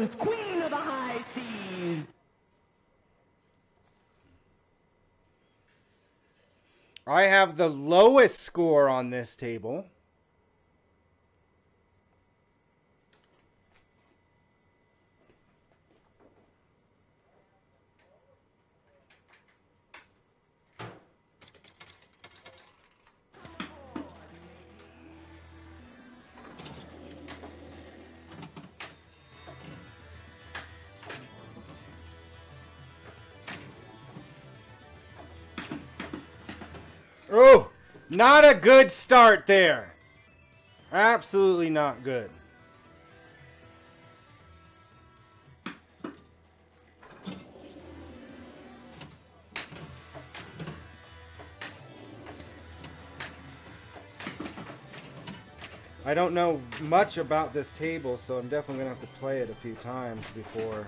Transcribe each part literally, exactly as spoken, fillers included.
was queen of the high seas. I have the lowest score on this table. Oh, not a good start there. Absolutely not good. I don't know much about this table, so I'm definitely going to have to play it a few times before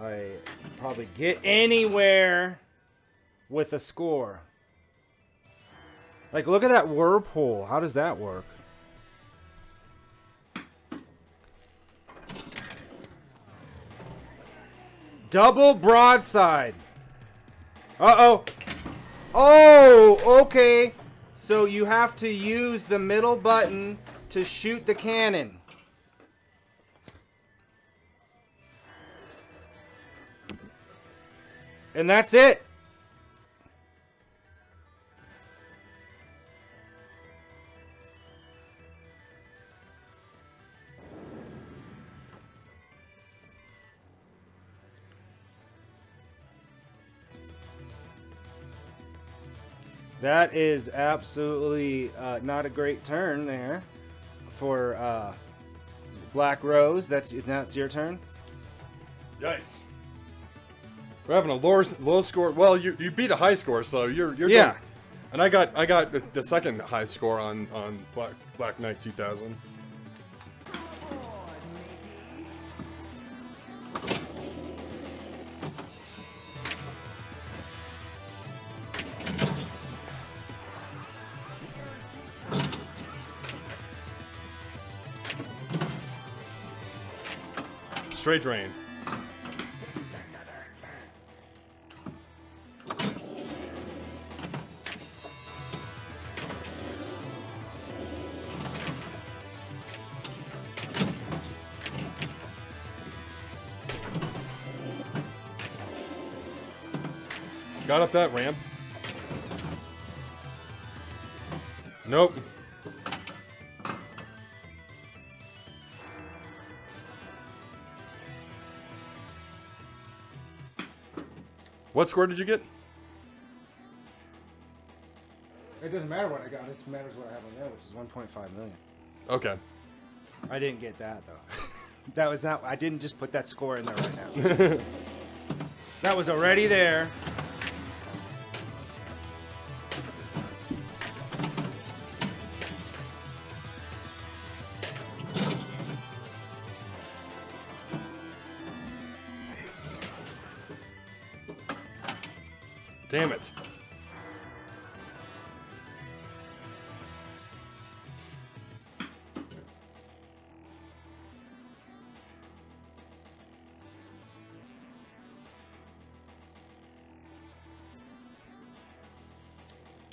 I probably get anywhere with a score. Like, look at that whirlpool. How does that work? Double broadside. Uh-oh. Oh, okay. So you have to use the middle button to shoot the cannon. And that's it. That is absolutely uh, not a great turn there for uh, Black Rose. That's that's your turn. Yikes! We're having a low low score. Well, you you beat a high score, so you're you're yeah. Doing, and I got I got the, the second high score on on Black Black Knight two thousand. Straight drain. Got up that ramp. Nope. What score did you get? It doesn't matter what I got. It just matters what I have on there, which is one point five million. Okay. I didn't get that, though. That was not... I didn't just put that score in there right now. That was already there. Damn it.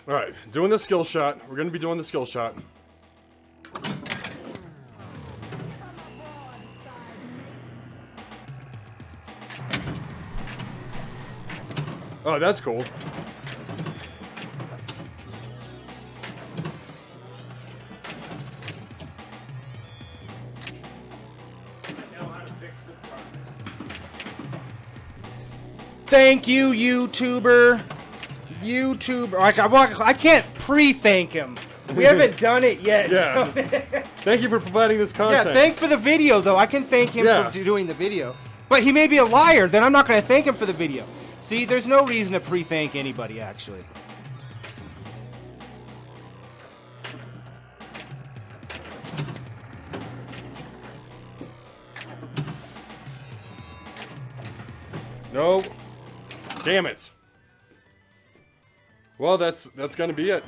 All right, doing the skill shot. We're going to be doing the skill shot. Oh, that's cool. I know how to fix the progress. Thank you, YouTuber. YouTuber. I, I can't pre-thank him. We haven't done it yet. Yeah. So. Thank you for providing this content. Yeah, thank for the video, though. I can thank him yeah. for doing the video. But he may be a liar. Then I'm not going to thank him for the video. See, there's no reason to pre-thank anybody, actually. No. Damn it. Well, that's that's gonna be it.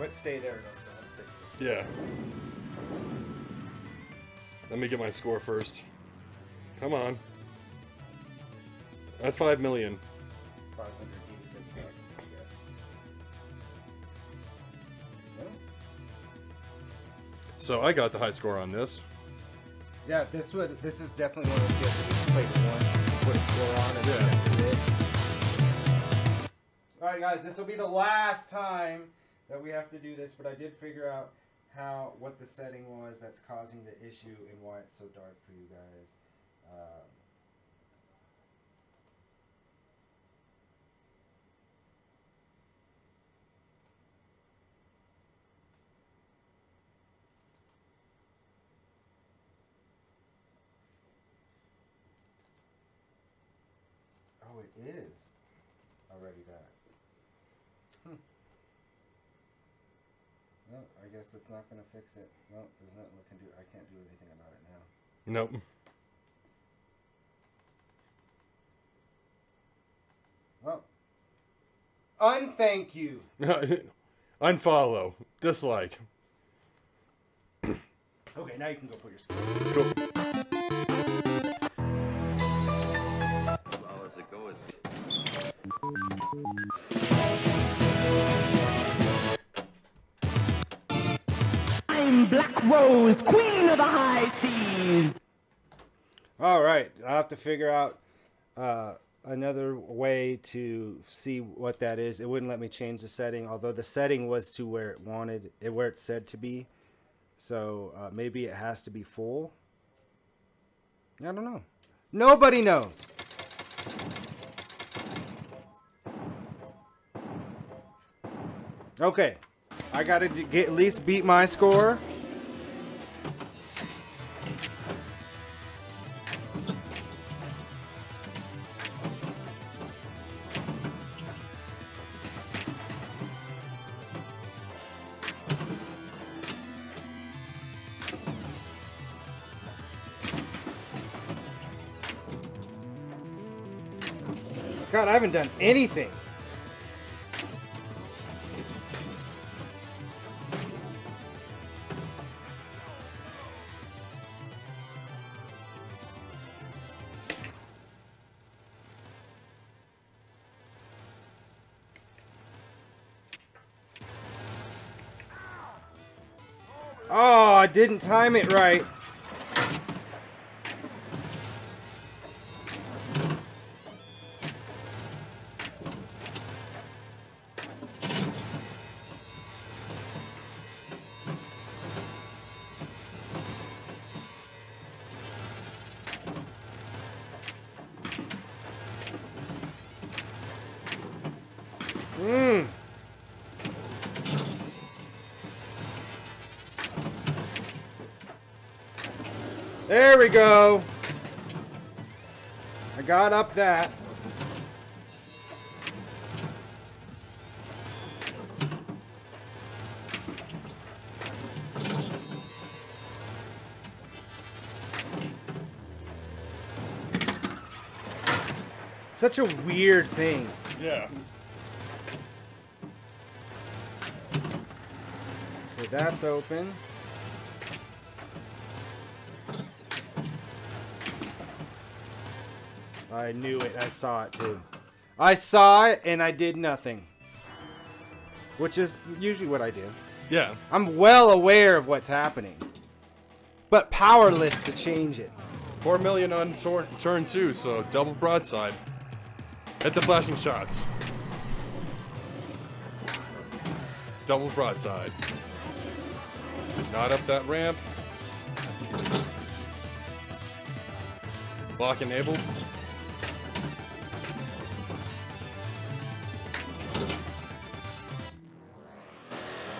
But stay there. No, yeah. Let me get my score first. Come on. At five million. five hundred eighty-six thousand, I guess. No? So I got the high score on this. Yeah, this would. This is definitely one of those games that we just played once, put a score on, and yeah. That's it. Alright guys, this will be the last time that we have to do this, but I did figure out how, what the setting was that's causing the issue and why it's so dark for you guys. Um, oh, it is already that. No, I guess it's not going to fix it. No, there's nothing we can do. I can't do anything about it now. Nope. Well, unthank you. Unfollow. Dislike. Okay, now you can go put your skin. Cool. Well, as it goes. Black Rose, Queen of the High Seas. All right, I'll have to figure out uh, another way to see what that is. It wouldn't let me change the setting, although the setting was to where it wanted, it where it said to be. So uh, maybe it has to be full. I don't know. Nobody knows. Okay, I gotta get at least beat my score. God, I haven't done anything. Oh, I didn't time it right. There we go. I got up that. Such a weird thing. Yeah. So that's open. I knew it. I saw it too. I saw it and I did nothing. Which is usually what I do. Yeah. I'm well aware of what's happening. But powerless to change it. Four million on turn two, so double broadside. Hit the flashing shots. Double broadside. Not up that ramp. Block enabled.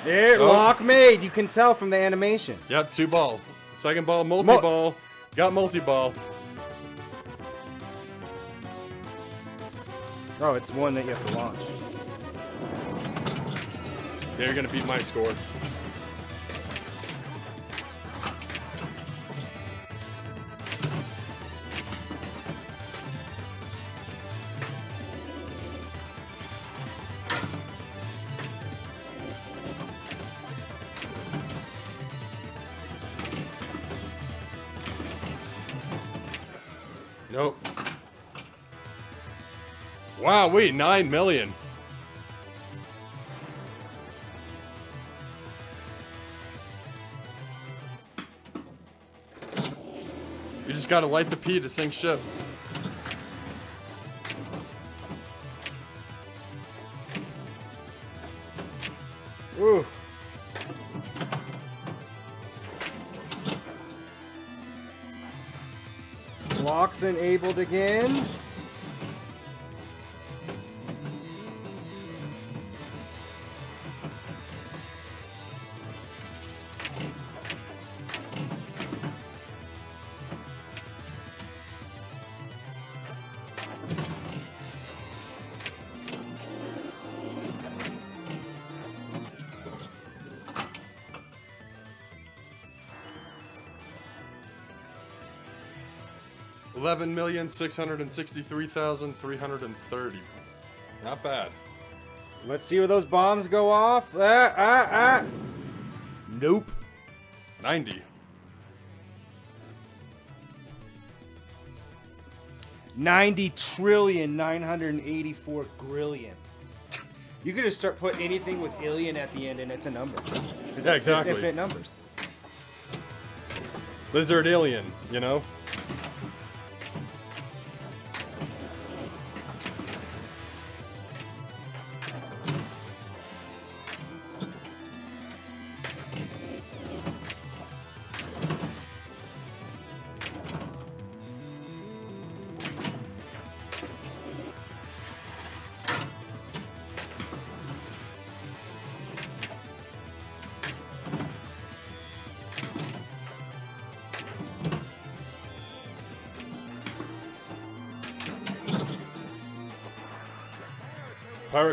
There, oh. Lock made. You can tell from the animation. Yep, two ball. Second ball, multi-ball. Mo Got multi-ball. Oh, it's one that you have to launch. They're going to beat my score. Nope. Wow, wait, nine million. You just gotta light the P to sink ship. Ooh. Lock's enabled again. eleven million six hundred sixty-three thousand three hundred thirty. Not bad. Let's see where those bombs go off. Ah, ah, ah. Nope. ninety. ninety trillion nine hundred eighty-four grillion. You could just start putting anything with illion at the end and it's a number. Yeah, exactly. It's infinite numbers. Lizard alien, you know?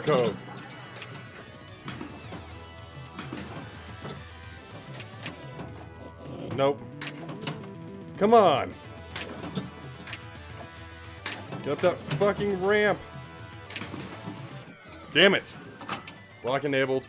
Code. Nope. Come on. Get up that fucking ramp. Damn it. Lock enabled.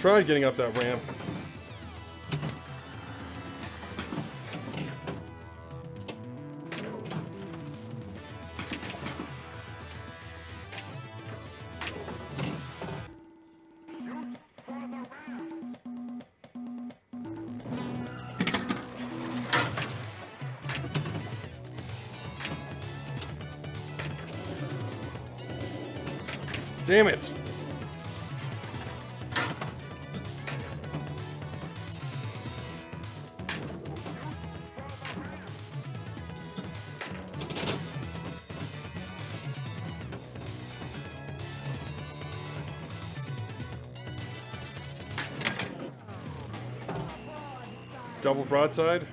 Tried getting up that ramp. Damn it. Double broadside.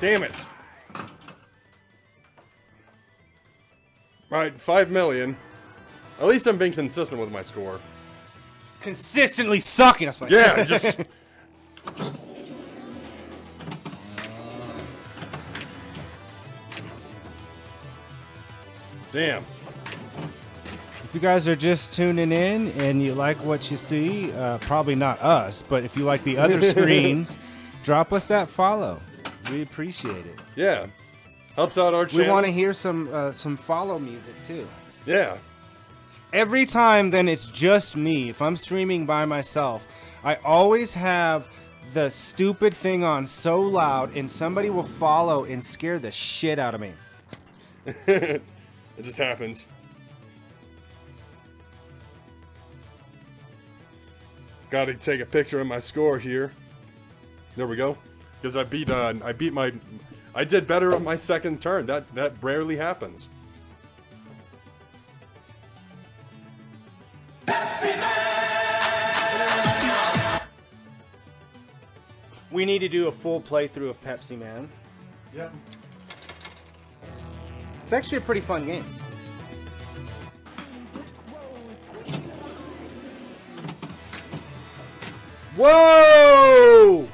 Damn it. Alright, five million. At least I'm being consistent with my score. Consistently sucking us. Yeah, just... Damn. If you guys are just tuning in and you like what you see, uh, probably not us, but if you like the other screens, drop us that follow. We appreciate it. Yeah. Helps out our channel. We want to hear some uh, some follow music too. Yeah. Every time, then it's just me. If I'm streaming by myself, I always have the stupid thing on so loud, and somebody will follow and scare the shit out of me. It just happens. Got to take a picture of my score here. There we go. Because I beat, uh, I beat my, I did better on my second turn. That that rarely happens. Pepsi Man! We need to do a full playthrough of Pepsi Man. Yeah. It's actually a pretty fun game. Whoa!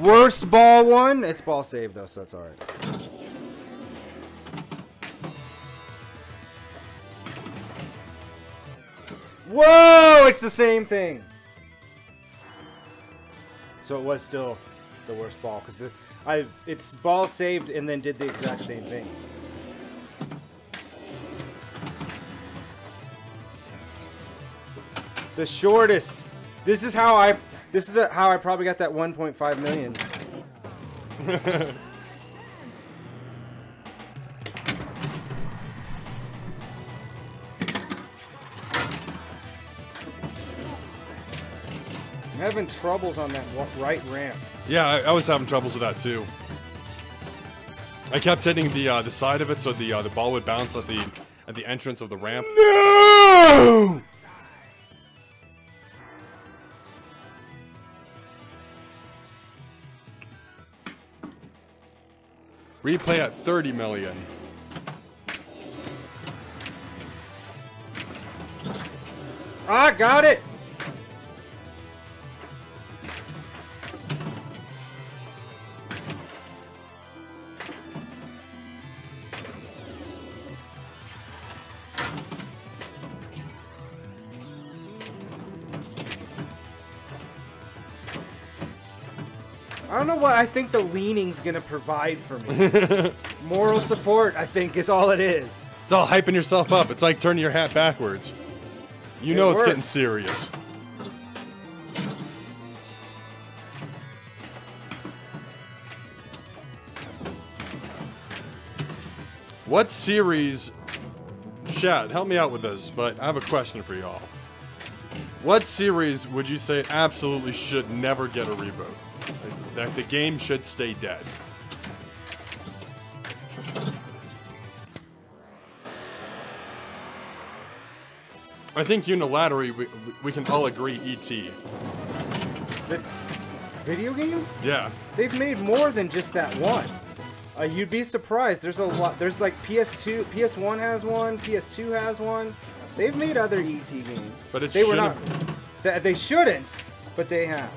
Worst ball one. It's ball saved though, so that's alright. Whoa! It's the same thing. So it was still the worst ball because the I it's ball saved and then did the exact same thing. The shortest. This is how I. This is the, how I probably got that one point five million. I'm having troubles on that right ramp. Yeah, I, I was having troubles with that too. I kept hitting the uh, the side of it, so the uh, the ball would bounce at the at the entrance of the ramp. No! Replay at thirty million. I got it! I don't know what I think the leaning's gonna provide for me. Moral support, I think, is all it is. It's all hyping yourself up. It's like turning your hat backwards. You it know works. It's getting serious. What series... Chat, help me out with this, but I have a question for y'all. What series would you say absolutely should never get a reboot? That the game should stay dead. I think unilaterally we, we can all agree E T. That's video games? Yeah. They've made more than just that one. Uh, you'd be surprised. There's a lot. There's like P S two, P S one has one, P S two has one. They've made other E T games. But it they were not. They shouldn't, but they have.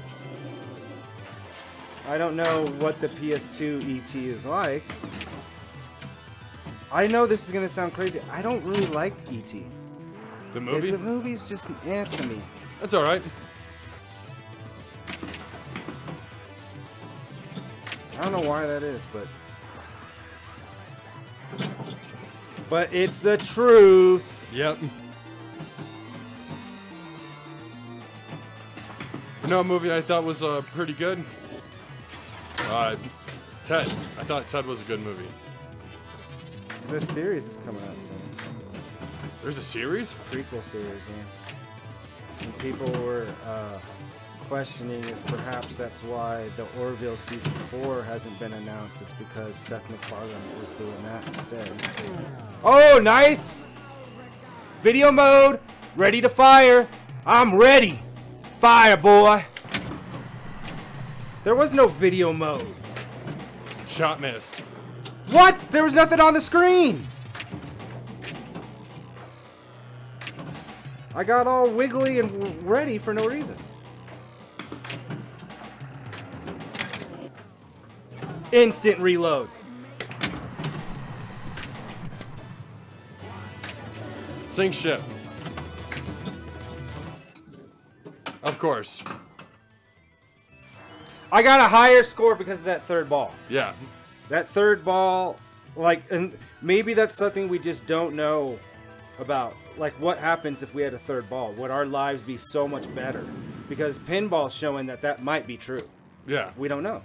I don't know what the P S two E T is like. I know this is gonna sound crazy. I don't really like E T. The movie? The, the movie's just an eh to me. That's alright. I don't know why that is, but... But it's the truth! Yep. You know a movie I thought was uh, pretty good? Uh, Ted. I thought Ted was a good movie. This series is coming out soon. There's a series? A prequel series, yeah. And people were uh, questioning if perhaps that's why the Orville season four hasn't been announced. It's because Seth MacFarlane was doing that instead. Oh, nice! Video mode! Ready to fire! I'm ready! Fire, boy! There was no video mode. Shot missed. What? There was nothing on the screen. I got all wiggly and ready for no reason. Instant reload. Sink ship. Of course. I got a higher score because of that third ball. Yeah. That third ball, like, and maybe that's something we just don't know about. Like, what happens if we had a third ball? Would our lives be so much better? Because pinball's showing that that might be true. Yeah. We don't know.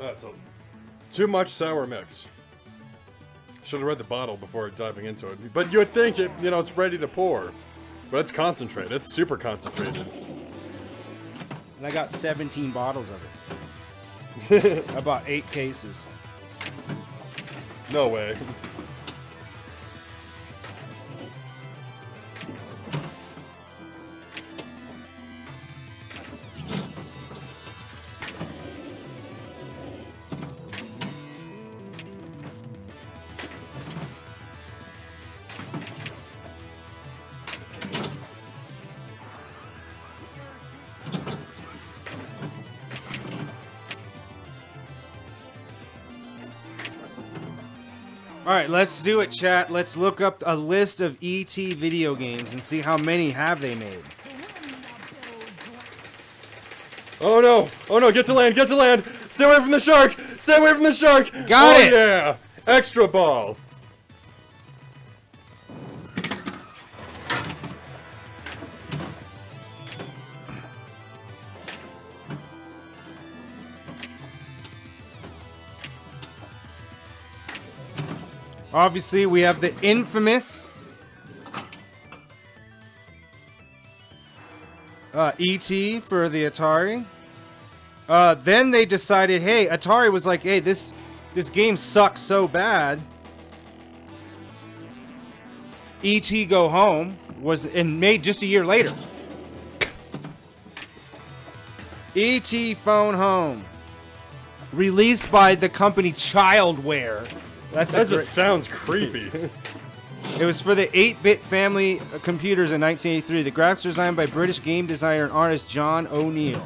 That's a too much sour mix. Should have read the bottle before diving into it. But you would think it, you know, it's ready to pour. But it's concentrated. It's super concentrated. And I got seventeen bottles of it. I bought eight cases. No way. Alright, let's do it, chat. Let's look up a list of E T video games and see how many have they made. Oh no! Oh no, get to land, get to land! Stay away from the shark! Stay away from the shark! Got it! Oh yeah! Extra ball! Obviously, we have the infamous uh, E T for the Atari. Uh, then they decided, hey, Atari was like, hey, this this game sucks so bad. E T Go Home was in made just a year later. E T Phone Home, released by the company Childware. That's that just sounds creepy. It was for the eight bit family computers in nineteen eighty-three. The graphics were designed by British game designer and artist John O'Neill.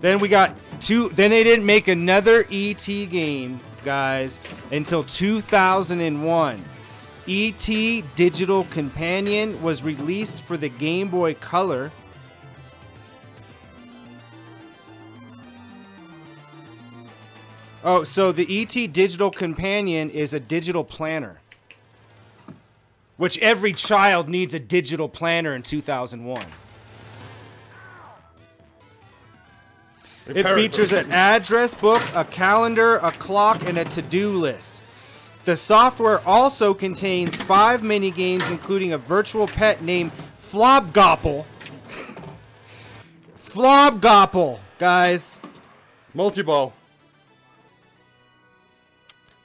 Then we got two. Then they didn't make another E T game, guys, until two thousand one. E T Digital Companion was released for the Game Boy Color. Oh, so the E T Digital Companion is a digital planner. Which every child needs a digital planner in two thousand one. It features an address book, a calendar, a clock, and a to-do list. The software also contains five mini-games, including a virtual pet named Flobgopple. Flobgopple, guys. Multiball.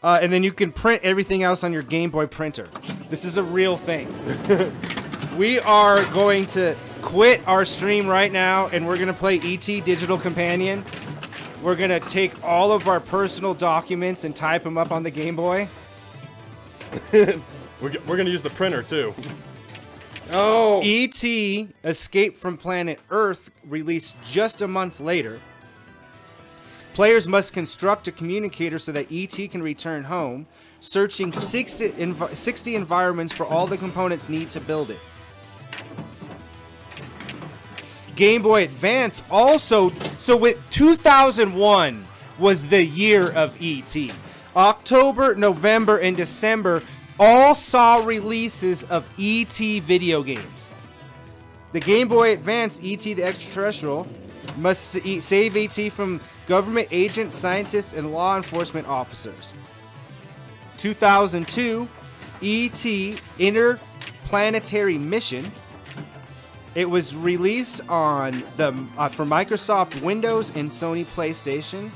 Uh, and then you can print everything else on your Game Boy printer. This is a real thing. We are going to quit our stream right now, and we're going to play E T Digital Companion. We're going to take all of our personal documents and type them up on the Game Boy. We're going to use the printer, too. Oh! E T Escape from Planet Earth, released just a month later. Players must construct a communicator so that E T can return home, searching sixty, env sixty environments for all the components needed to build it. Game Boy Advance also... So with two thousand one was the year of E T. October, November, and December all saw releases of E T video games. The Game Boy Advance, E T the Extraterrestrial, must save E T from... government agents, scientists, and law enforcement officers. two thousand two, E T Interplanetary Mission. It was released on the uh, for Microsoft Windows and Sony PlayStation.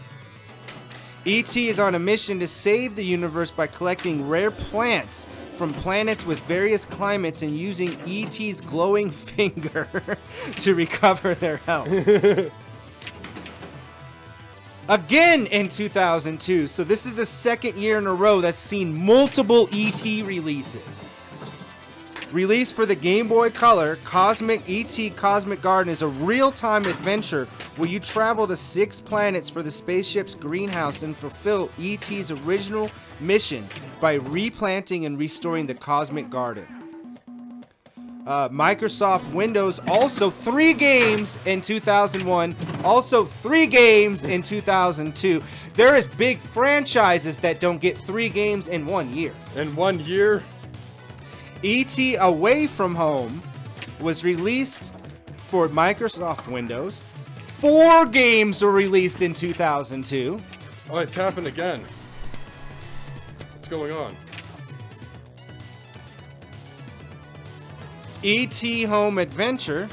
E T is on a mission to save the universe by collecting rare plants from planets with various climates and using E T's glowing finger to recover their health. Again in two thousand two, so this is the second year in a row that's seen multiple E T releases. Released for the Game Boy Color, Cosmic E T Cosmic Garden is a real-time adventure where you travel to six planets for the spaceship's greenhouse and fulfill E T's original mission by replanting and restoring the Cosmic Garden. Uh, Microsoft Windows, also three games in two thousand one, also three games in two thousand two. There is big franchises that don't get three games in one year. In one year? E T Away From Home was released for Microsoft Windows, Four games were released in two thousand two. Oh, it's happened again. What's going on? E T. Home Adventure.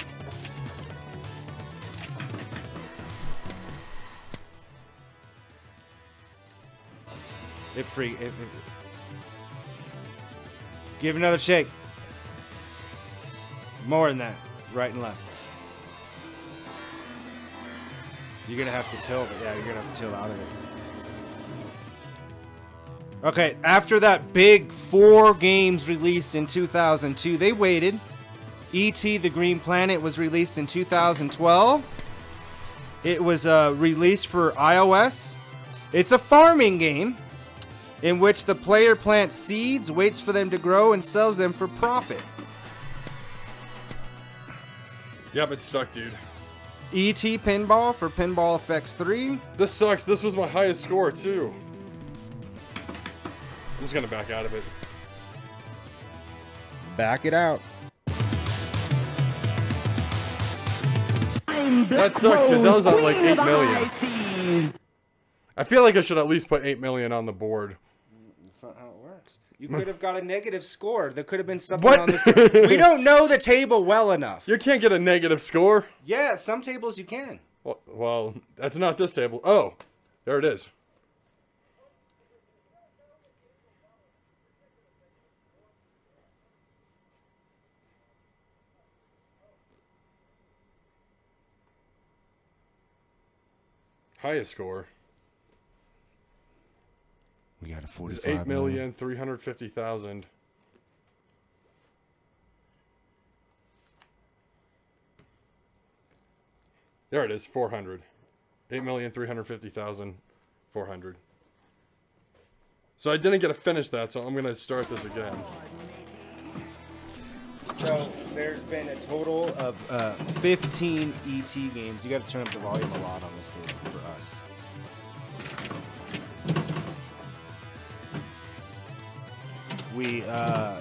It free. It, it, give another shake. More than that. Right and left. You're gonna have to tilt it. Yeah, you're gonna have to tilt out of it. Okay, after that big four games released in two thousand two, they waited. E T. The Green Planet was released in two thousand twelve. It was uh, released for iOS. It's a farming game in which the player plants seeds, waits for them to grow, and sells them for profit. Yep, it's stuck, dude. E T. Pinball for Pinball F X three. This sucks. This was my highest score, too. I'm just gonna back out of it. Back it out. That sucks, because that was at like eight million. I feel like I should at least put eight million on the board. That's not how it works. You could have got a negative score. There could have been something what? on this table. We don't know the table well enough. You can't get a negative score. Yeah, some tables you can. Well, well, that's not this table. Oh, there it is. Highest score. We got a forty-five million three hundred fifty thousand. There it is, four hundred. Eight million three hundred fifty thousand four hundred. So I didn't get to finish that, so I'm gonna start this again. So there's been a total of uh, fifteen E T games. You got to turn up the volume a lot on this table for us. We, uh,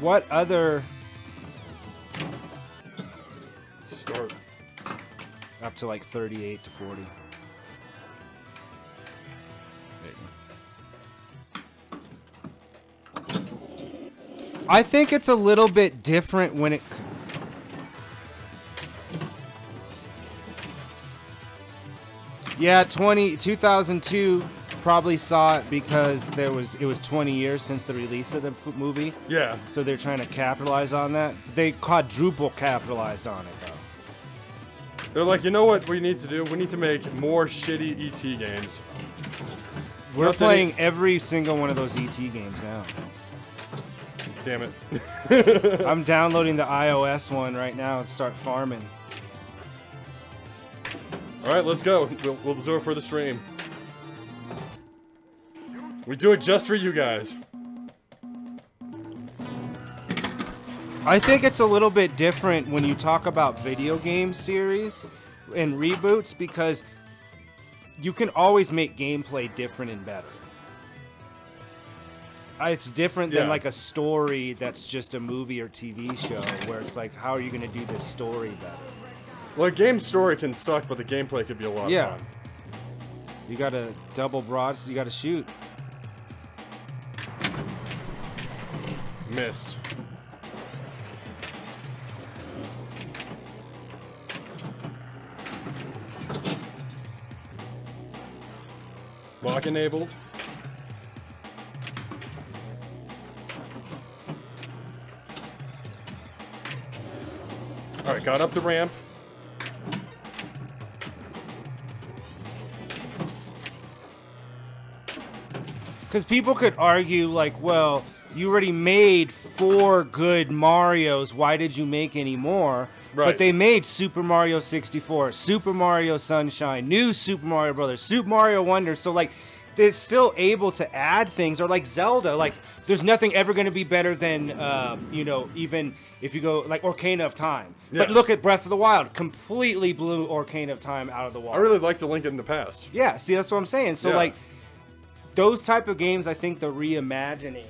what other start up to like thirty-eight to forty? I think it's a little bit different when it. Yeah, twenty, two thousand two. Probably saw it because there was it was twenty years since the release of the movie. Yeah. So they're trying to capitalize on that. They quadruple capitalized on it though. They're like, you know what we need to do? We need to make more shitty E T games. We're Nothing playing every single one of those E T games now. Damn it. I'm downloading the iOS one right now and start farming. All right, let's go. We'll, we'll do it for the stream. We do it just for you guys. I think it's a little bit different when you talk about video game series and reboots because you can always make gameplay different and better. It's different than yeah. like a story that's just a movie or T V show where it's like, how are you going to do this story better? Well, a game story can suck, but the gameplay could be a lot yeah. fun. You got to double broads, so you got to shoot. Missed. Lock enabled. All right, got up the ramp. Because people could argue like, well, you already made four good Marios. Why did you make any more? Right. But they made Super Mario sixty-four, Super Mario Sunshine, new Super Mario Brothers, Super Mario Wonder. So, like, they're still able to add things. Or, like, Zelda. Like, there's nothing ever going to be better than, uh, you know, even if you go, like, Ocarina of Time. Yeah. But look at Breath of the Wild. Completely blew Ocarina of Time out of the water. I really liked the Link in the Past. Yeah, see, that's what I'm saying. So, yeah. like, those type of games, I think the reimagining...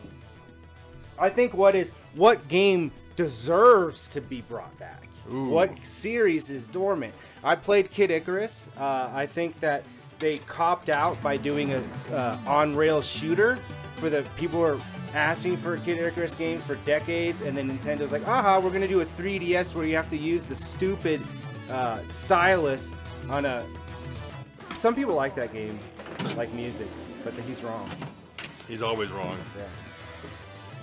I think what is what game deserves to be brought back. Ooh. What series is dormant? I played Kid Icarus. Uh, I think that they copped out by doing an uh, on-rails shooter for the people who are asking for a Kid Icarus game for decades, and then Nintendo's like, aha, we're going to do a three D S where you have to use the stupid uh, stylus on a... Some people like that game, like music, but he's wrong. He's always wrong. Yeah.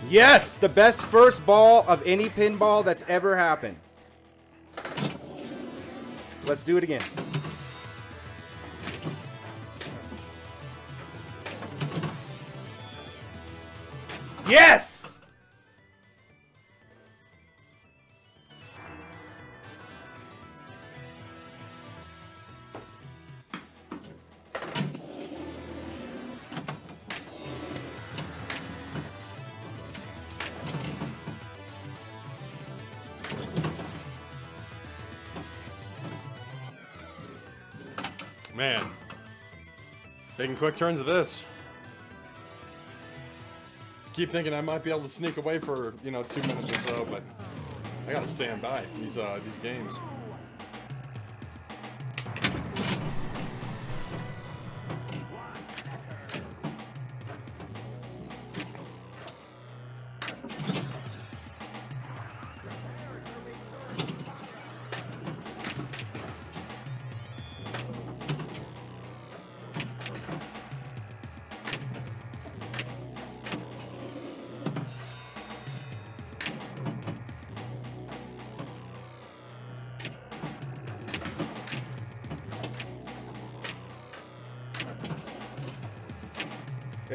Yes! The best first ball of any pinball that's ever happened. Let's do it again. Yes! Man, taking quick turns of this. Keep thinking I might be able to sneak away for, you know, two minutes or so, but I gotta stand by these uh, these games.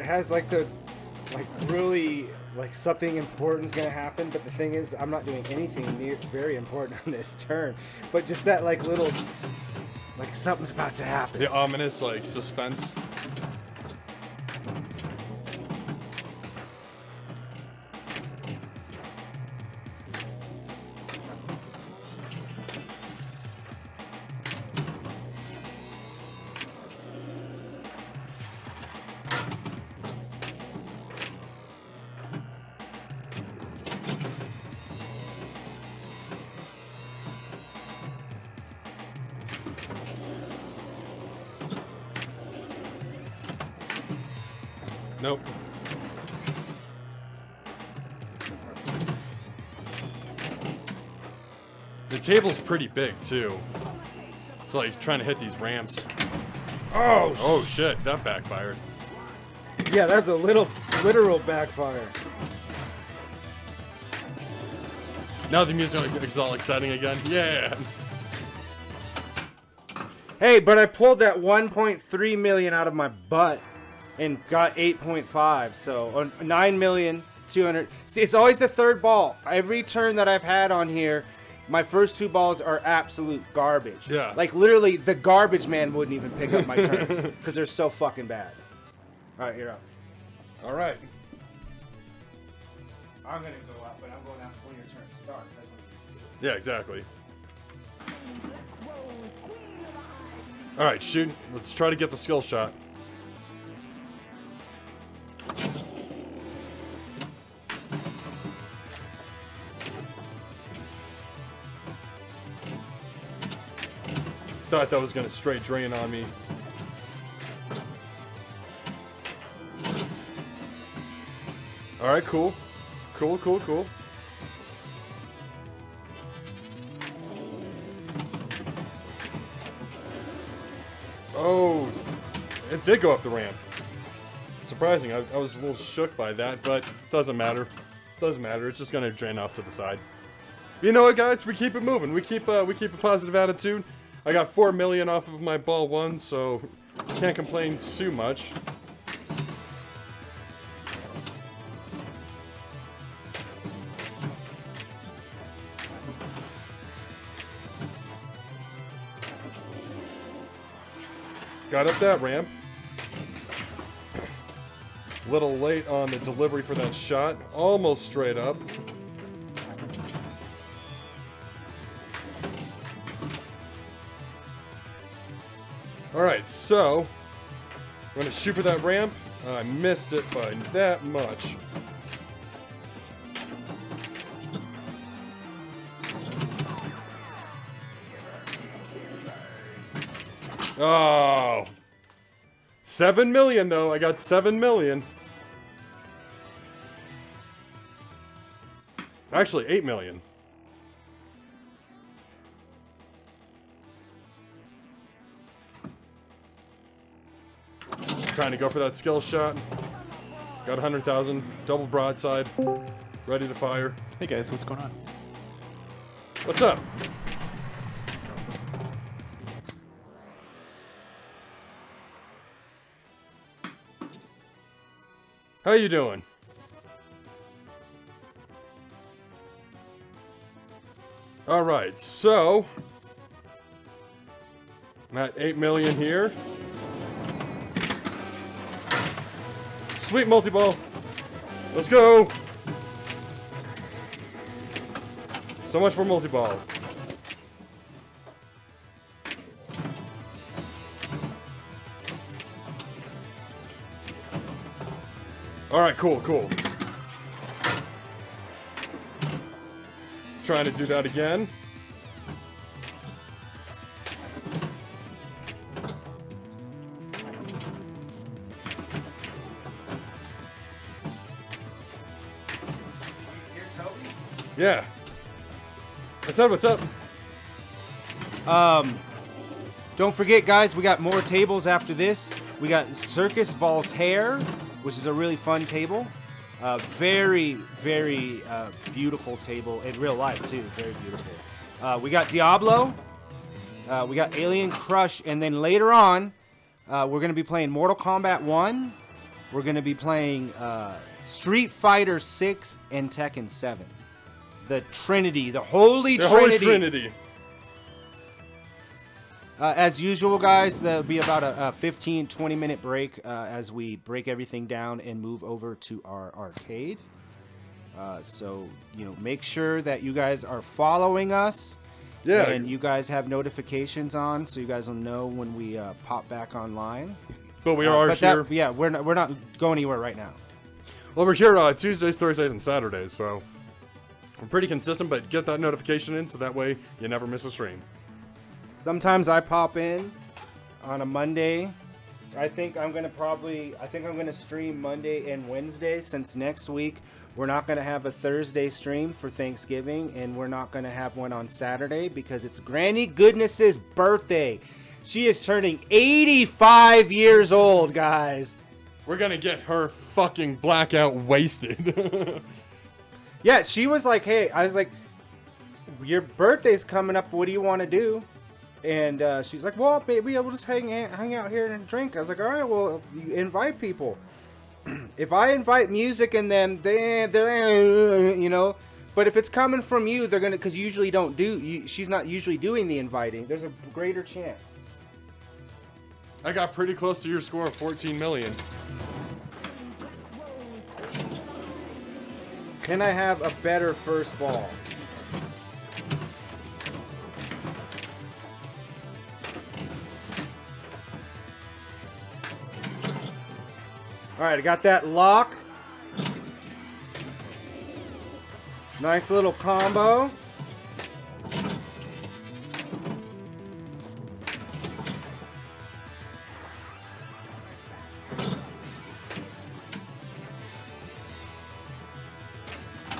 Has like the like really like something important's gonna happen, but the thing is I'm not doing anything near very important on this turn, but just that like little like something's about to happen, the ominous like suspense. Nope. The table's pretty big too. It's like trying to hit these ramps. Oh! Oh shit! That backfired. Yeah, that's a little literal backfire. Now the music is all exciting again. Yeah. Hey, but I pulled that one point three million out of my butt. And got eight point five, so nine million two hundred. See, it's always the third ball. Every turn that I've had on here, my first two balls are absolute garbage. Yeah. Like literally, the garbage man wouldn't even pick up my turns because they're so fucking bad. All right, you're up. All right. I'm gonna go out, but I'm going out before your turn starts. Yeah, exactly. All right, shoot. Let's try to get the skill shot. Thought that was gonna straight drain on me. All right, cool, cool, cool, cool. Oh, it did go up the ramp. Surprising. I, I was a little shook by that, but doesn't matter. Doesn't matter. It's just gonna drain off to the side. You know what, guys? We keep it moving. We keep uh, we keep a positive attitude. I got four million off of my ball one, so can't complain too much. Got up that ramp. A little late on the delivery for that shot. Almost straight up. Alright, so I'm gonna shoot for that ramp. Uh, I missed it by that much. Oh. Seven million, though. I got seven million. Actually, eight million. Trying to go for that skill shot. Got one hundred thousand. Double broadside. Ready to fire. Hey, guys. What's going on? What's up? How you doing? All right, so I'm at eight million here. Sweet multi-ball. Let's go. So much for multi-ball. All right, cool, cool. Trying to do that again. Yeah. I said, what's up? Um, don't forget, guys, we got more tables after this. We got Circus Voltaire, which is a really fun table. Uh, very, very uh, beautiful table in real life, too. Very beautiful. Uh, we got Diablo. Uh, we got Alien Crush. And then later on, uh, we're going to be playing Mortal Kombat one. We're going to be playing uh, Street Fighter six and Tekken seven. The Trinity. The Holy the Trinity. The Holy Trinity. Uh, as usual, guys, there'll be about a, a fifteen, twenty minute break uh, as we break everything down and move over to our arcade. Uh, so, you know, make sure that you guys are following us. Yeah. And you guys have notifications on, so you guys will know when we uh, pop back online. But we are uh, but here. That, yeah, we're not, we're not going anywhere right now. Well, we're here uh, Tuesdays, Thursdays, and Saturdays, so we're pretty consistent, but get that notification in so that way you never miss a stream. Sometimes I pop in on a Monday. I think I'm gonna probably, I think I'm gonna stream Monday and Wednesday, since next week we're not gonna have a Thursday stream for Thanksgiving, and we're not gonna have one on Saturday because it's Granny Goodness's birthday. She is turning eighty-five years old, guys. We're gonna get her fucking blackout wasted. Yeah, she was like, hey, I was like, your birthday's coming up, what do you want to do? And uh, she's like, well, maybe I'll just hang, hang out here and drink. I was like, all right, well, you invite people. If I invite music and them, they, they, you know. But if it's coming from you, they're going to, because you usually don't do, you, she's not usually doing the inviting. There's a greater chance. I got pretty close to your score of fourteen million. Can I have a better first ball? All right, I got that lock. Nice little combo.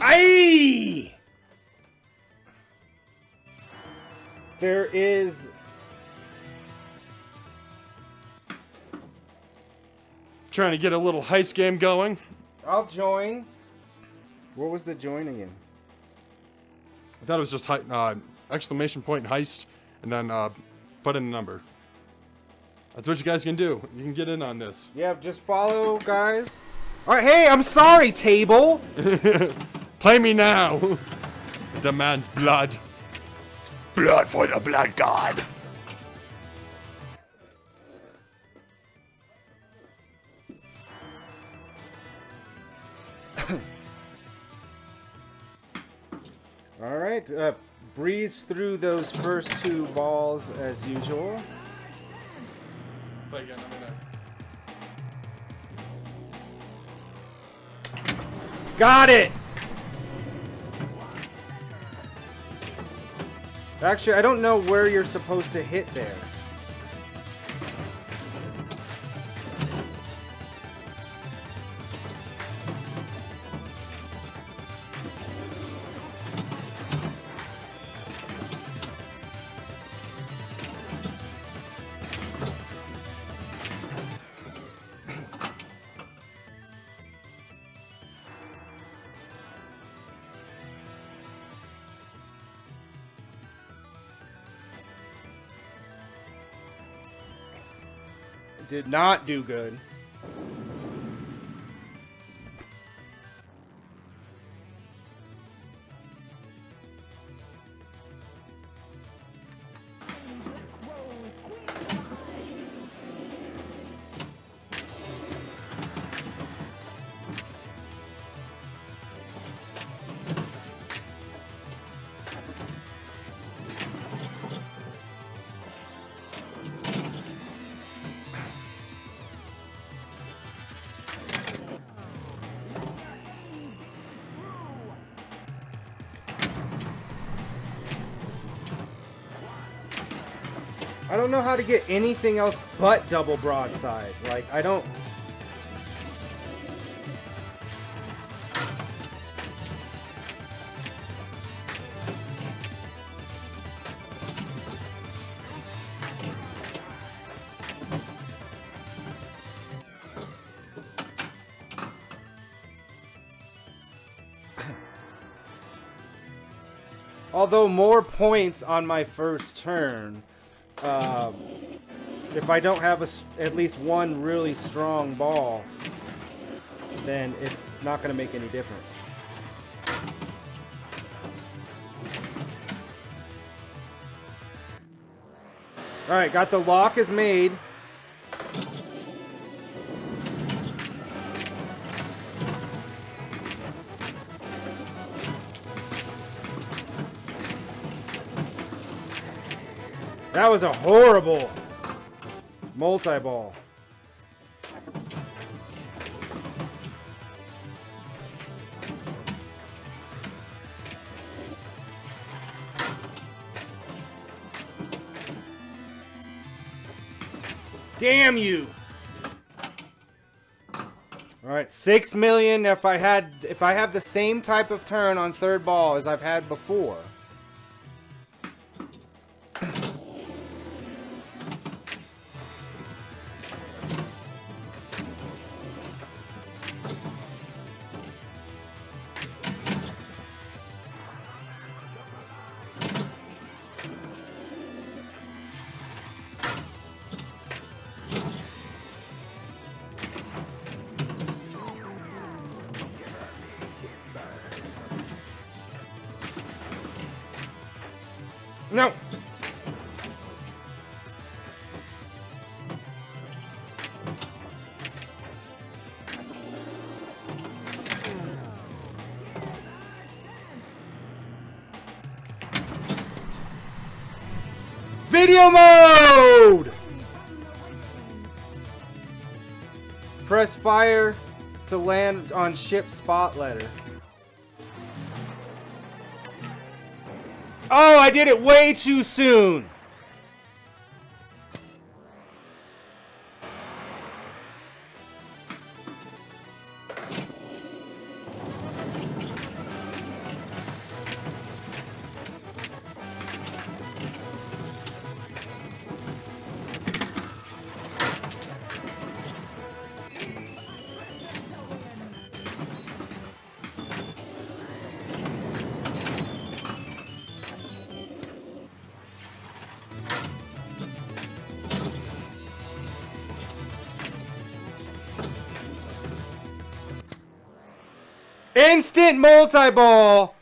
Aye! There is... Trying to get a little heist game going. I'll join. What was the join again? I thought it was just uh, exclamation point and heist, and then uh, put in a number. That's what you guys can do. You can get in on this. Yeah, just follow, guys. All right, hey, I'm sorry, table. Play me now. Demands blood. Blood for the blood god. All right, uh, breeze through those first two balls as usual. Play again, I'm gonna... Got it! Actually, I don't know where you're supposed to hit there. did not do good. I don't know how to get anything else but double broadside. Like, I don't... Although more points on my first turn... Um, if I don't have a, at least one really strong ball, then it's not going to make any difference. Alright, got the lock is made. That was a horrible multi-ball. Damn you. All right, six million if I had if I have the same type of turn on third ball as I've had before. No. Video mode. Press fire to land on ship spot letter. Oh, I did it way too soon. Instant multi-ball.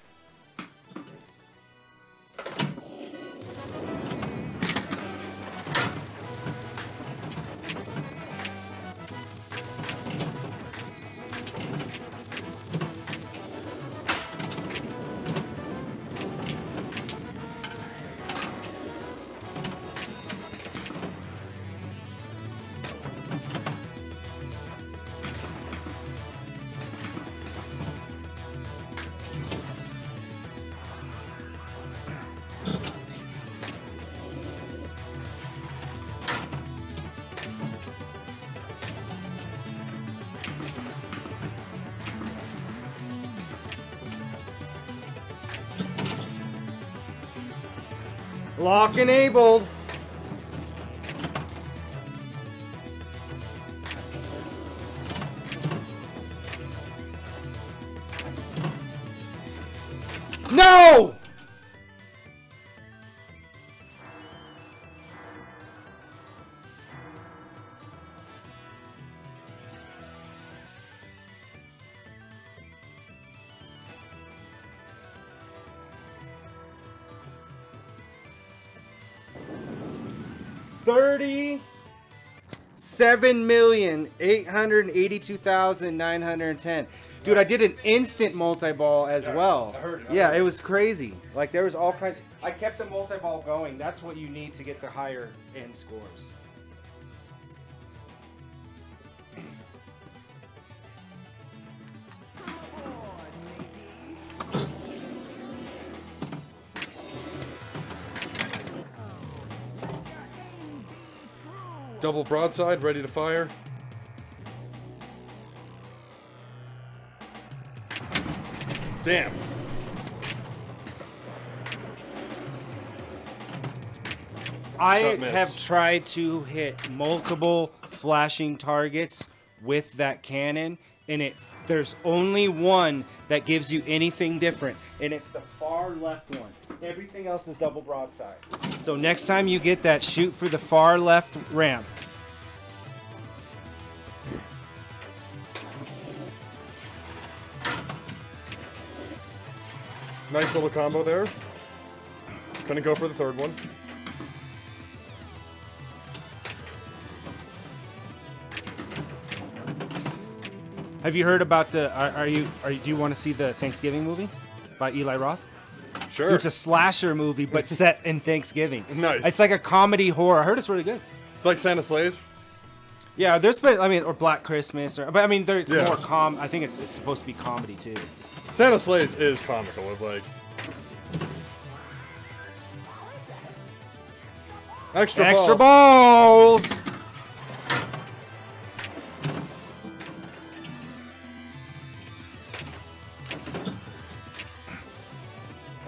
Lock enabled. No! thirty-seven million eight hundred eighty-two thousand nine hundred ten. Dude, I did an instant multi-ball as yeah, well. I heard it. I yeah, heard it. It was crazy. Like, there was all kinds. I kept the multi-ball going. That's what you need to get the higher end scores. Double broadside, ready to fire. Damn. I have tried to hit multiple flashing targets with that cannon, and it there's only one that gives you anything different, and it's the far left one. Everything else is double broadside. So next time you get that, shoot for the far left ramp. Nice little combo there. Gonna go for the third one. Have you heard about the? Are, are you? Are you? Do you want to see the Thanksgiving movie by Eli Roth? Sure. It's a slasher movie, but set in Thanksgiving. Nice. It's like a comedy horror. I heard it's really good. It's like Santa Slays. Yeah, there's been, I mean, or Black Christmas, or but I mean, there's yeah. more com. I think it's, it's supposed to be comedy too. Santa Slays is comical. It's like extra ball. Extra balls.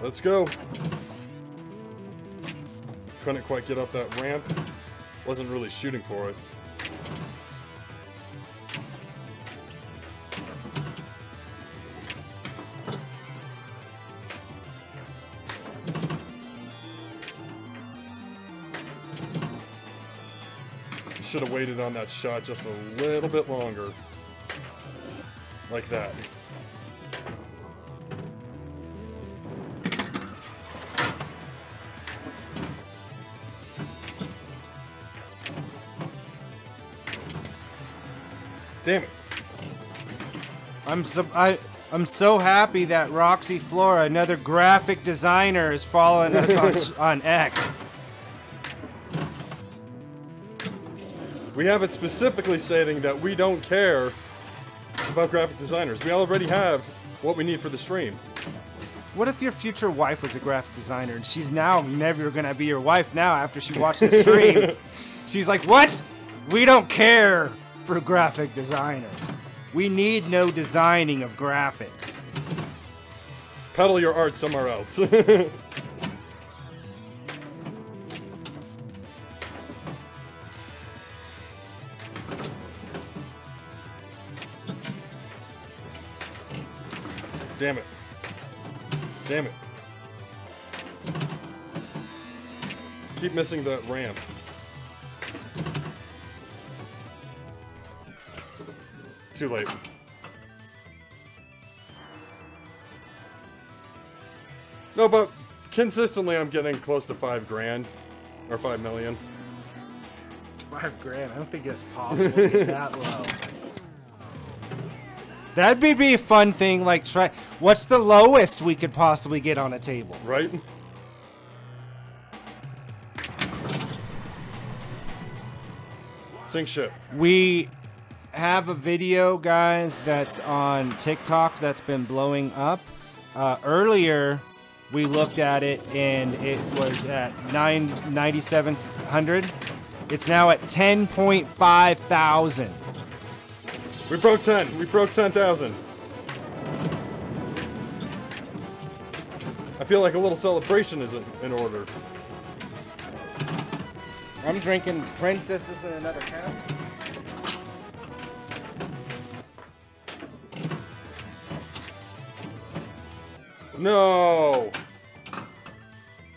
Let's go. Couldn't quite get up that ramp. Wasn't really shooting for it. Should have waited on that shot just a little bit longer. Like that. Damn it. I'm so, I, I'm so happy that Roxy Flora, another graphic designer, is following us on, on X. We have it specifically stating that we don't care about graphic designers. We already have what we need for the stream. What if your future wife was a graphic designer and she's now never going to be your wife now after she watched the stream? She's like, what? We don't care for graphic designers. We need no designing of graphics. Peddle your art somewhere else. Damn it. Damn it. Keep missing that ramp. Too late. No, but consistently I'm getting close to five grand or five million. Five grand? I don't think it's possible to get that low. That'd be, be a fun thing, like try what's the lowest we could possibly get on a table? Right? Sink ship. We have a video, guys, that's on TikTok that's been blowing up. Uh, earlier, we looked at it, and it was at nine ninety-seven hundred. It's now at ten point five thousand. We broke ten. We broke ten thousand. I feel like a little celebration is in order. I'm drinking princesses in another castle. No!